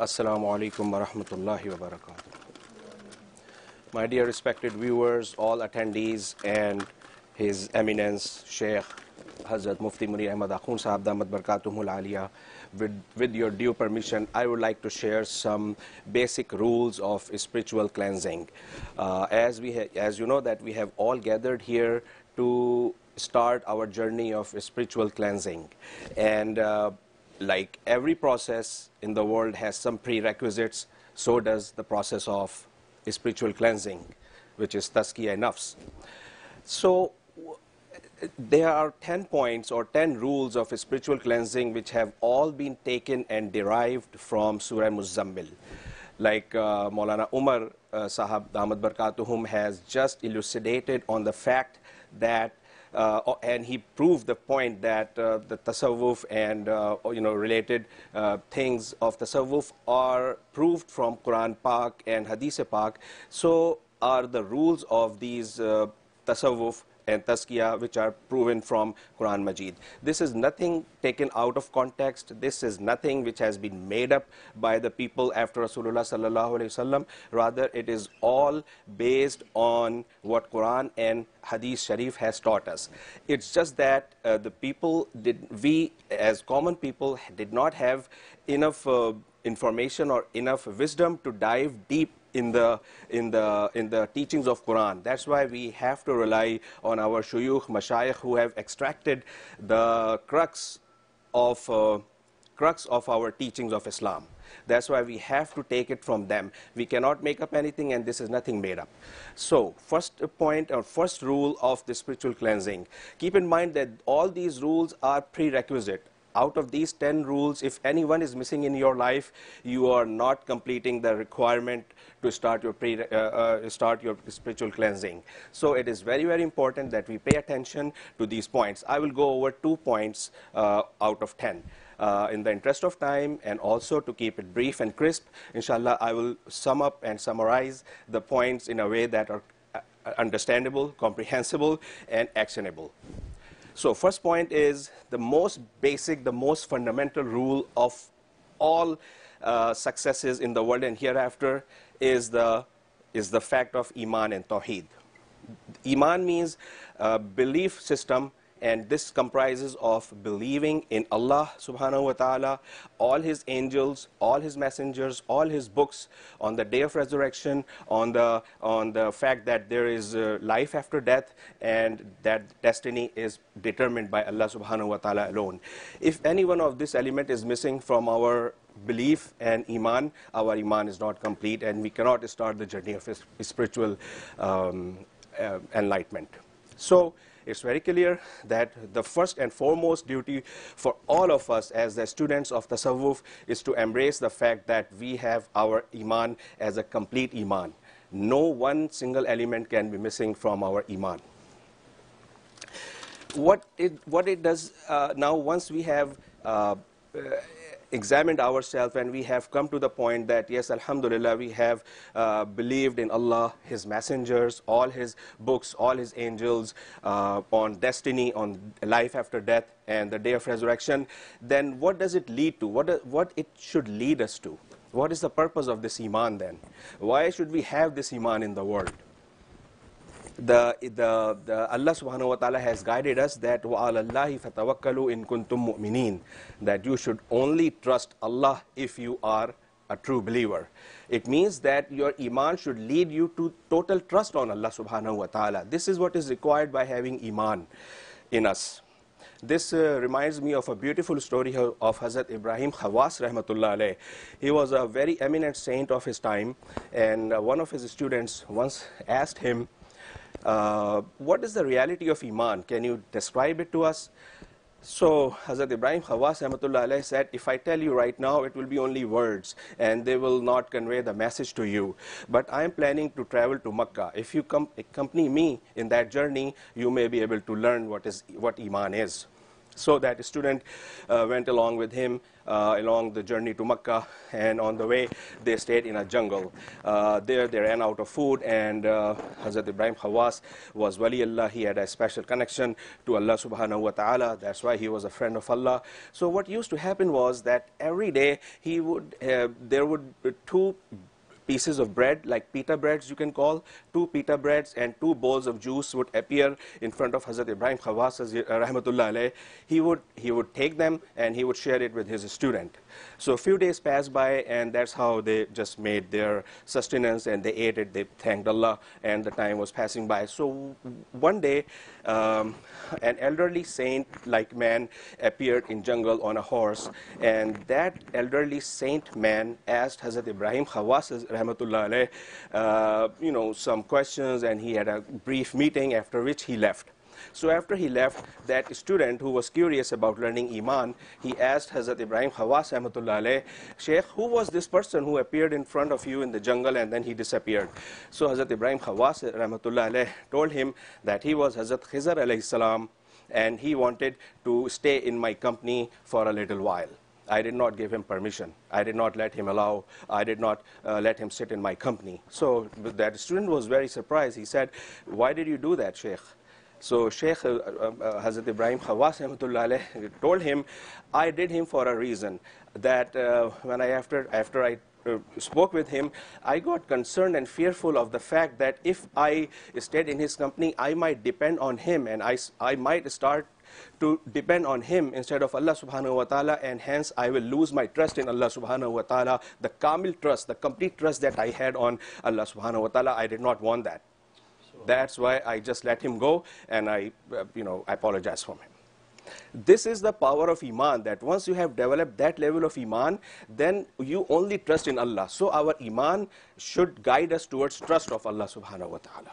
Assalamu alaikum wa rahmatullahi wa barakatuh. My dear respected viewers, all attendees, and His Eminence Sheikh Hazrat Mufti Muneer Ahmed Akhoon Sahib Damat Barakatumul Aliyah, with your due permission, I would like to share some basic rules of spiritual cleansing. As you know that we have all gathered here to start our journey of spiritual cleansing, and like every process in the world has some prerequisites, so does the process of spiritual cleansing, which is tazkiyah nafs. So there are 10 points or 10 rules of spiritual cleansing which have all been taken and derived from Surah Muzzammil. Like Maulana Umar Sahab Damat Barakatuhum has just elucidated on the fact that and he proved the point that the tasawwuf and related things of tasawwuf are proved from Quran Pak and Hadith Pak. So are the rules of these tasawwuf and tazkiyah, which are proven from Quran Majid. This is nothing taken out of context. This is nothing which has been made up by the people after Rasulullah sallallahu alaihi wasallam. Rather, it is all based on what Quran and Hadith Sharif has taught us. It's just that we as common people did not have enough information or enough wisdom to dive deep in the teachings of Quran. That's why we have to rely on our shuyukh, mashayikh, who have extracted the crux of our teachings of Islam. That's why we have to take it from them. We cannot make up anything, and this is nothing made up. So, first point or first rule of the spiritual cleansing. Keep in mind that all these rules are prerequisite. Out of these 10 rules, if anyone is missing in your life, you are not completing the requirement to start your spiritual cleansing. So it is very, very important that we pay attention to these points. I will go over 2 points out of 10. In the interest of time and also to keep it brief and crisp, inshallah, I will sum up and summarize the points in a way that are understandable, comprehensible, and actionable. So first point is the most basic, the most fundamental rule of all successes in the world and hereafter is the fact of Iman and Tawheed. Iman means belief system, and this comprises of believing in Allah subhanahu wa ta'ala, all His angels, all His messengers, all His books, on the day of resurrection, on the fact that there is life after death, and that destiny is determined by Allah subhanahu wa ta'ala alone. If any one of this element is missing from our belief and Iman, our Iman is not complete, and we cannot start the journey of spiritual enlightenment. So it's very clear that the first and foremost duty for all of us as the students of tasawwuf is to embrace the fact that we have our Iman as a complete Iman. No one single element can be missing from our Iman. What it does now, once we have examined ourselves and we have come to the point that yes, alhamdulillah, we have believed in Allah, His messengers, all His books, all His angels, on destiny, on life after death and the day of resurrection, then what does it lead to? What it should lead us to? What is the purpose of this Iman then? Why should we have this Iman in the world? The Allah subhanahu wa ta'ala has guided us that وَعَلَى اللَّهِ فَتَوَكَّلُوا إِن كُنْتُم مُؤْمِنِينَ, that you should only trust Allah if you are a true believer. It means that your Iman should lead you to total trust on Allah subhanahu wa ta'ala. This is what is required by having Iman in us. This reminds me of a beautiful story of Hazrat Ibrahim Khawas rahmatullah alayh. He was a very eminent saint of his time, and one of his students once asked him, what is the reality of Iman? Can you describe it to us? So Hazrat Ibrahim Khawas rahmatullah alayh said, if I tell you right now, it will be only words and they will not convey the message to you. But I am planning to travel to Makkah. If you accompany me in that journey, you may be able to learn what Iman is. So that student went along with him along the journey to Makkah, and on the way they stayed in a jungle. There they ran out of food, and Hazrat Ibrahim Khawas was Wali Allah. He had a special connection to Allah subhanahu wa ta'ala. That's why he was a friend of Allah. So what used to happen was that every day he would there would be two pieces of bread, like pita breads you can call, two pita breads and two bowls of juice would appear in front of Hazrat Ibrahim Khawas rahmatullah alayh. He would take them and he would share it with his student. So a few days passed by, and that's how they just made their sustenance, and they ate it, they thanked Allah, and the time was passing by. So one day an elderly saint-like man appeared in jungle on a horse, and that elderly saint man asked Hazrat Ibrahim Khawas rahmatullah alayh, some questions, and he had a brief meeting, after which he left. So after he left, that student who was curious about learning Iman, he asked Hazrat Ibrahim Khawas rahmatullah alayh, Sheikh, who was this person who appeared in front of you in the jungle and then he disappeared? So Hazrat Ibrahim Khawas rahmatullah alayh told him that he was Hazrat Khizar alayhi salam, and he wanted to stay in my company for a little while. I did not give him permission. I did not let him allow. I did not let him sit in my company. So that student was very surprised. He said, why did you do that, Sheikh? So Sheikh Hazrat Ibrahim Khawas rahmatullah alayh told him, I did him for a reason, that when I after I spoke with him, I got concerned and fearful of the fact that if I stayed in his company, I might depend on him, and I might start to depend on him instead of Allah subhanahu wa ta'ala, and hence I will lose my trust in Allah subhanahu wa ta'ala, the kamil trust, the complete trust that I had on Allah subhanahu wa ta'ala. I did not want that. That's why I just let him go, and I apologize for him. This is the power of Iman, that once you have developed that level of Iman, then you only trust in Allah. So our Iman should guide us towards trust of Allah subhanahu wa ta'ala.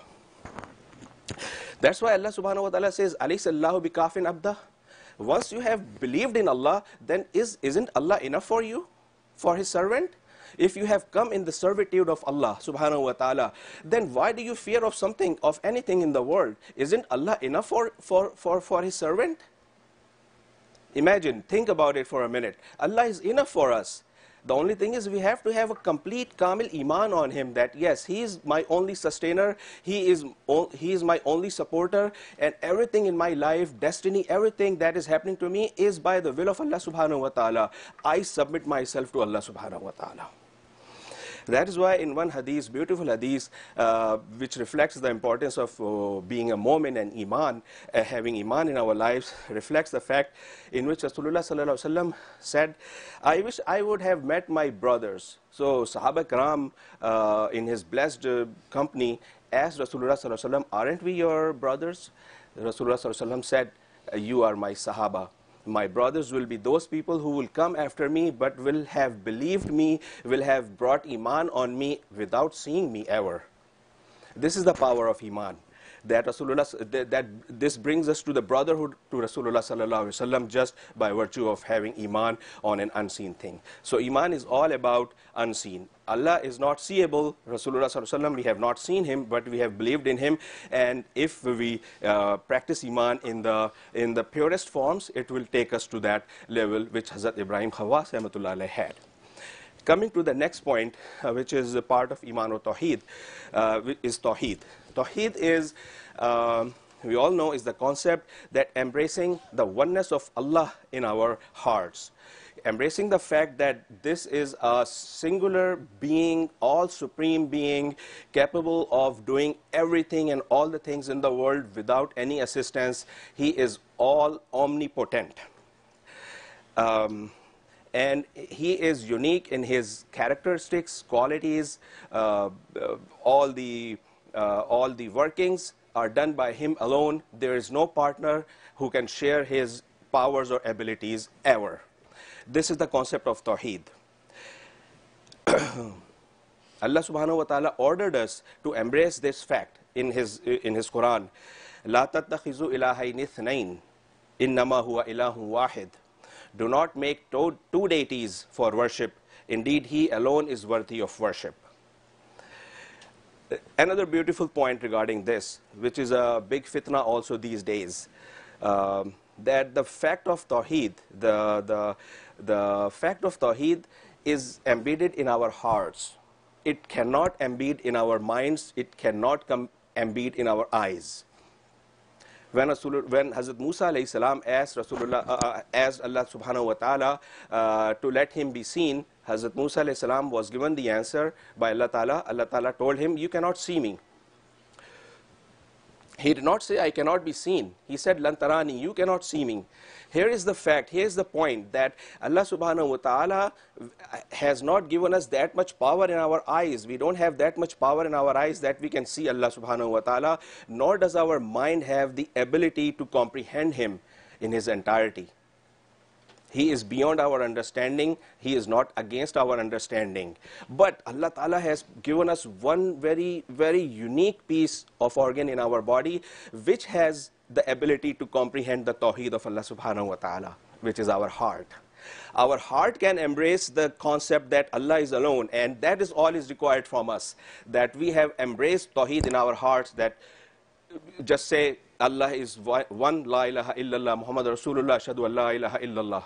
That's why Allah subhanahu wa ta'ala says, Alaysa Allahu bikafin abdah. Once you have believed in Allah, then isn't Allah enough for you, for his servant? If you have come in the servitude of Allah subhanahu wa ta'ala, then why do you fear of something, of anything in the world? Isn't Allah enough for his servant? Imagine, think about it for a minute. Allah is enough for us. The only thing is we have to have a complete kamil iman on him, that yes, he is my only sustainer, he is my only supporter, and everything in my life, destiny, everything that is happening to me is by the will of Allah subhanahu wa ta'ala. I submit myself to Allah subhanahu wa ta'ala. That is why in one hadith, beautiful hadith, which reflects the importance of being a mu'min and iman, having iman in our lives, reflects the fact in which Rasulullah sallallahu alaihi wasallam said, I wish I would have met my brothers. So Sahaba Karam in his blessed company asked Rasulullah sallallahu alaihi wasallam, aren't we your brothers? Rasulullah sallallahu alaihi wasallam said, you are my Sahaba. My brothers will be those people who will come after me, but will have believed me, will have brought Iman on me without seeing me ever. This is the power of Iman. That this brings us to the brotherhood to Rasulullah sallallahu alaihi wasallam, just by virtue of having Iman on an unseen thing. So Iman is all about unseen. Allah is not seeable. Rasulullah sallallahu alaihi wasallam, we have not seen him, but we have believed in him. And if we practice Iman in the purest forms, it will take us to that level which Hazrat Ibrahim Khawas rahmatullah alayh had. Coming to the next point, which is a part of Iman or Tawheed, is Tawheed. Tawheed is, we all know, is the concept that embracing the oneness of Allah in our hearts. Embracing the fact that this is a singular being, all supreme being, capable of doing everything and all the things in the world without any assistance. He is all omnipotent. And he is unique in his characteristics, qualities, all the workings are done by him alone. There is no partner who can share his powers or abilities ever. This is the concept of Tawheed. Allah subhanahu wa ta'ala ordered us to embrace this fact in his Quran. La tattakhizu ilahayn ithnayn innama huwa ilahun wahid. Do not make two deities for worship. Indeed, he alone is worthy of worship. Another beautiful point regarding this, which is a big fitna also these days, that the fact of Tawheed, the fact of Tawheed is embedded in our hearts. It cannot embed in our minds. It cannot embed in our eyes. When Hazrat Musa alayhi salam asked Rasulullah, asked Allah subhanahu wa ta'ala to let him be seen, Hazrat Musa alayhi salam was given the answer by Allah ta'ala. Allah ta'ala told him, you cannot see me. He did not say, I cannot be seen. He said, Lan tarani, you cannot see me. Here is the fact, here is the point, that Allah subhanahu wa ta'ala has not given us that much power in our eyes. We don't have that much power in our eyes that we can see Allah subhanahu wa ta'ala, nor does our mind have the ability to comprehend Him in His entirety. He is beyond our understanding. He is not against our understanding. But Allah Ta'ala has given us one very, very unique piece of organ in our body, which has the ability to comprehend the Tawheed of Allah Subhanahu Wa Ta'ala, which is our heart. Our heart can embrace the concept that Allah is alone, and that is all is required from us, that we have embraced Tawheed in our hearts, that just say, Allah is one, La ilaha illallah, Muhammad Rasulullah, Ashhadu an la ilaha illallah.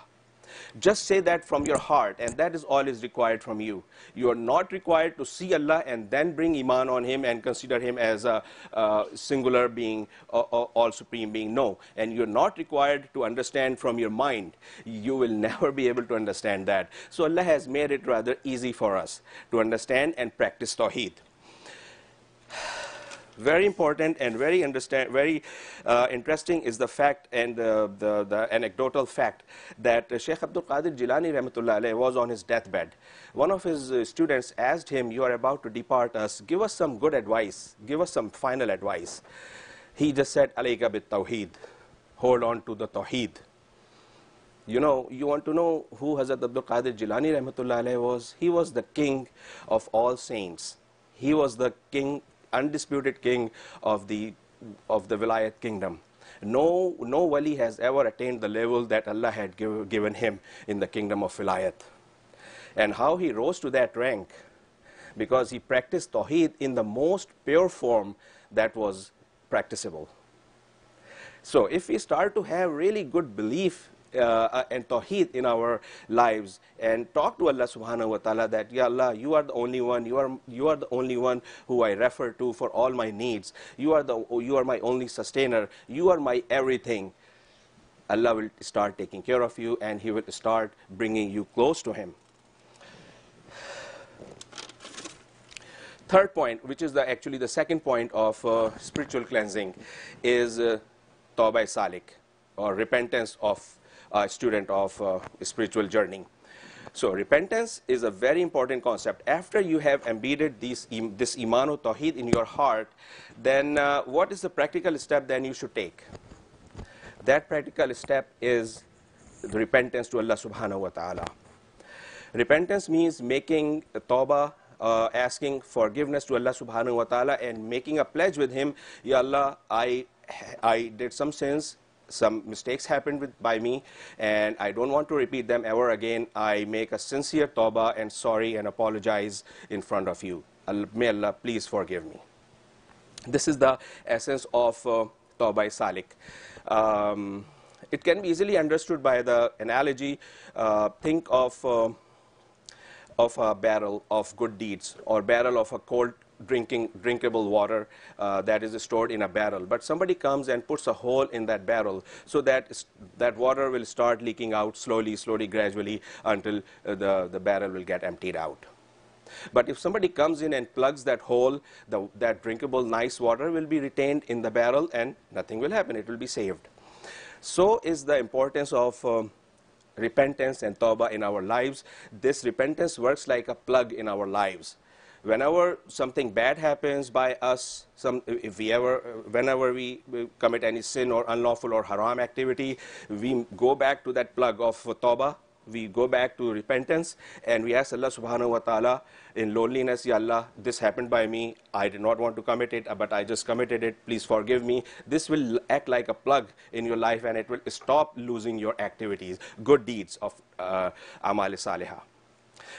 Just say that from your heart, and that is all is required from you. You are not required to see Allah and then bring Iman on Him and consider Him as a singular being or all-supreme being. No, and you are not required to understand from your mind. You will never be able to understand that. So Allah has made it rather easy for us to understand and practice Tawheed. Very important and very interesting is the fact and the anecdotal fact that Sheikh Abdul Qadir Jilani rahmatullah alayhi was on his deathbed. One of his students asked him, you are about to depart us, give us some good advice, give us some final advice. He just said, Alayka bit Tawheed, hold on to the Tawheed. You know, you want to know who Hazrat Abdul Qadir Jilani rahmatullah alayhi was? He was the king of all saints. He was the king, undisputed king of the Vilayat kingdom. No wali has ever attained the level that Allah had given him in the kingdom of Vilayat. And how he rose to that rank, because he practiced Tawheed in the most pure form that was practicable. So if we start to have really good belief and Tawheed in our lives and talk to Allah subhanahu wa ta'ala that, Ya Allah, you are the only one, you are the only one who I refer to for all my needs. You are my only sustainer. You are my everything. Allah will start taking care of you, and He will start bringing you close to Him. Third point, which is actually the second point of spiritual cleansing, is Tawbah Salik, or repentance of a student of spiritual journey. So repentance is a very important concept. After you have embedded this Iman or Tawheed in your heart, then what is the practical step then you should take? That practical step is the repentance to Allah subhanahu wa ta'ala. Repentance means making tawbah, asking forgiveness to Allah subhanahu wa ta'ala and making a pledge with Him, Ya Allah, I did some sins. Some mistakes happened by me, and I don't want to repeat them ever again. I make a sincere tawbah and sorry and apologize in front of you. May Allah please forgive me. This is the essence of Tawbah Salik. It can be easily understood by the analogy. Think of a barrel of good deeds, or barrel of a cold drinkable water that is stored in a barrel, but somebody comes and puts a hole in that barrel, so that water will start leaking out slowly, gradually, until the barrel will get emptied out. But if somebody comes in and plugs that hole, that drinkable nice water will be retained in the barrel and nothing will happen. It will be saved. So is the importance of repentance and tawbah in our lives. This repentance works like a plug in our lives. Whenever something bad happens by us, whenever we commit any sin or unlawful or haram activity, we go back to that plug of tawbah, we go back to repentance, and we ask Allah subhanahu wa ta'ala in loneliness, Ya Allah, this happened by me, I did not want to commit it, but I just committed it, please forgive me. This will act like a plug in your life, and it will stop losing your activities, good deeds of Amal Salihah.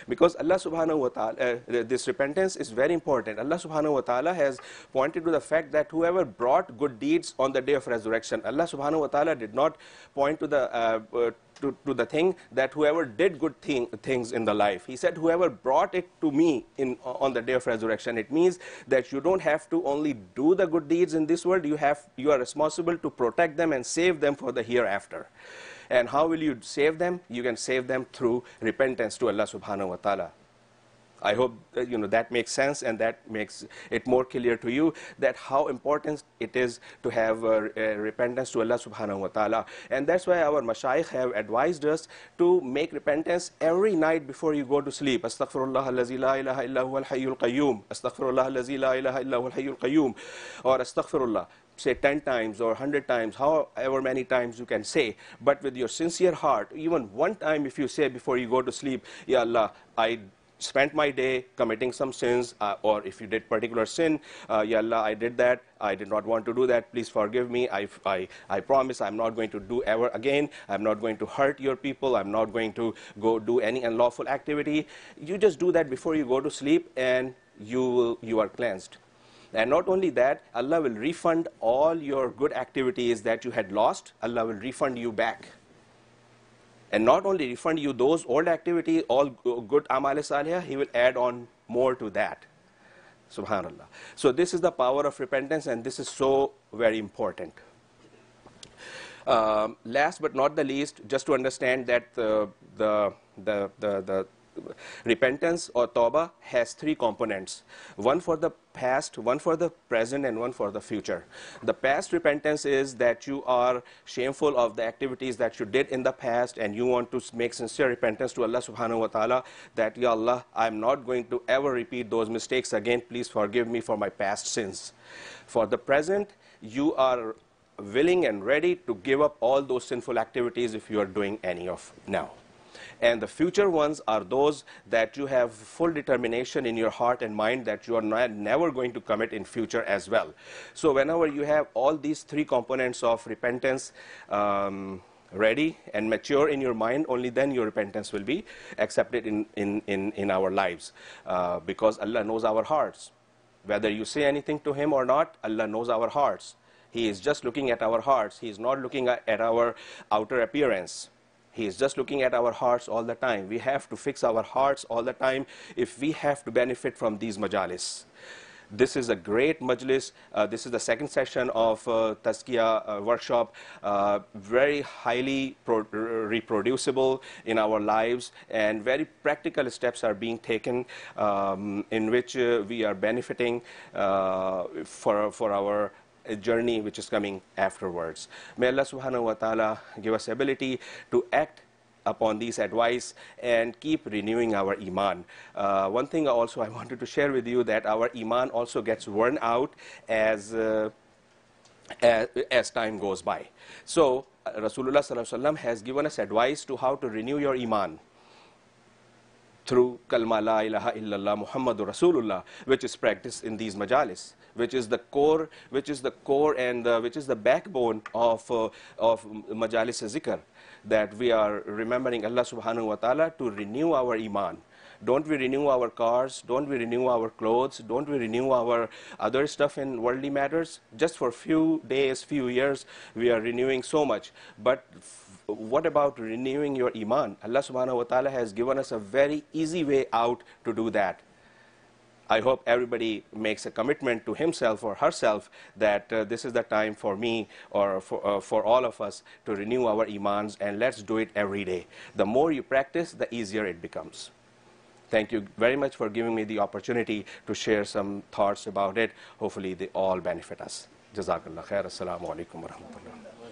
Because Allah subhanahu wa ta'ala, this repentance is very important. Allah subhanahu wa ta'ala has pointed to the fact that whoever brought good deeds on the day of resurrection, Allah subhanahu wa ta'ala did not point to the to the thing that whoever did good things in the life. He said whoever brought it to me on the day of resurrection. It means that you don't have to only do the good deeds in this world, you are responsible to protect them and save them for the hereafter. And how will you save them? You can save them through repentance to Allah subhanahu wa ta'ala. I hope you know that makes sense, and that makes it more clear to you that how important it is to have repentance to Allah subhanahu wa ta'ala. And that's why our mashaykh have advised us to make repentance every night before you go to sleep. Astaghfirullah allazi la ilaha illa huwal hayyul qayyum. Astaghfirullah allazi la ilaha illa huwal hayyul qayyum. Or astaghfirullah. Say 10 times or 100 times, however many times you can say, but with your sincere heart, even one time if you say before you go to sleep, Ya Allah, I spent my day committing some sins, or if you did particular sin, Ya Allah, I did that, I did not want to do that, please forgive me, I promise I'm not going to do ever again, I'm not going to hurt your people, I'm not going to go do any unlawful activity. You just do that before you go to sleep and you are cleansed. And not only that, Allah will refund all your good activities that you had lost. Allah will refund you back. And not only refund you those old activities, all good amal salihah, He will add on more to that. Subhanallah. So this is the power of repentance, and this is so very important. Last but not the least, just to understand that the repentance or tawbah has three components, one for the past, one for the present, and one for the future. The past repentance is that you are shameful of the activities that you did in the past and you want to make sincere repentance to Allah subhanahu wa ta'ala that, Ya Allah, I'm not going to ever repeat those mistakes again. Please forgive me for my past sins. For the present, you are willing and ready to give up all those sinful activities if you are doing any of now. And the future ones are those that you have full determination in your heart and mind that you are never going to commit in future as well. So whenever you have all these three components of repentance ready and mature in your mind, only then your repentance will be accepted in our lives. Because Allah knows our hearts. Whether you say anything to Him or not, Allah knows our hearts. He is just looking at our hearts. He is not looking at our outer appearance. He is just looking at our hearts all the time. We have to fix our hearts all the time if we have to benefit from these majalis. This is a great majlis. This is the second session of Tazkiyah workshop. Very highly reproducible in our lives, and very practical steps are being taken in which we are benefiting for our a journey which is coming afterwards. May Allah subhanahu wa ta'ala give us ability to act upon these advice and keep renewing our iman. One thing also I wanted to share with you that our iman also gets worn out as time goes by. So Rasulullah sallallahu alaihi wasallam has given us advice to how to renew your iman through kalma la ilaha illallah Muhammadur Rasulullah, which is practiced in these majalis, which is the core, and which is the backbone of majalis zikr, that we are remembering Allah subhanahu wa ta'ala to renew our iman. Don't we renew our cars? Don't we renew our clothes? Don't we renew our other stuff in worldly matters? Just for few days, few years, we are renewing so much. But what about renewing your iman? Allah subhanahu wa ta'ala has given us a very easy way out to do that. I hope everybody makes a commitment to himself or herself that this is the time for me or for all of us to renew our imans, and let's do it every day. The more you practice, the easier it becomes. Thank you very much for giving me the opportunity to share some thoughts about it. Hopefully they all benefit us. Jazakallah khair. Assalamu alaikum warahmatullah.